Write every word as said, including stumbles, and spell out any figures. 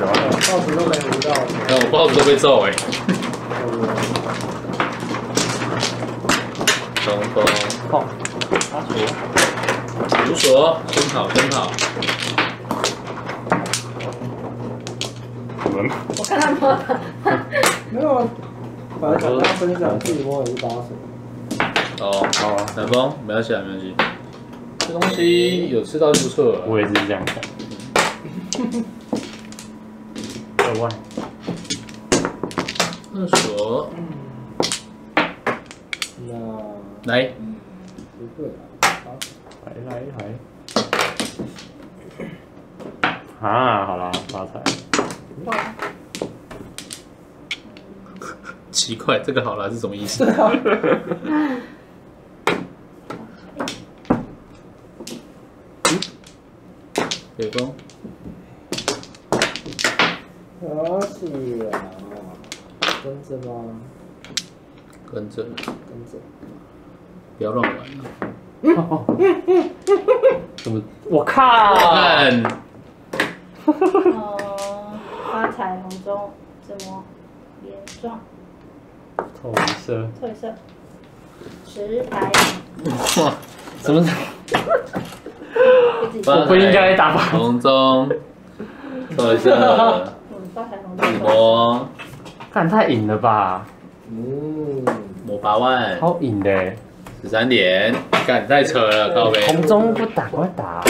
脚了，报纸都没读到。那我报纸都被揍哎。东东，好，阿祖，左，很好，很好。我们。我看他摸了。没有，反正他分享自己摸也是八十。哦，好，南风，没关系，没关系。这东西有吃到就不错了。我也是这样看。 二万，二手，那来，来来来，啊，好啦，发财。奇怪，这个好啦是什么意思？北风。 可以啊，跟着吗？跟着，跟着，不要乱玩啊！怎么？我靠！哦，发财红中怎么连撞？褪色，褪色，十牌。哇，怎么？我不应该打牌。红中，褪色。 我，看太硬了吧？嗯，我八万，好硬的，十三点，干太扯了，高飞。红中不打，我打。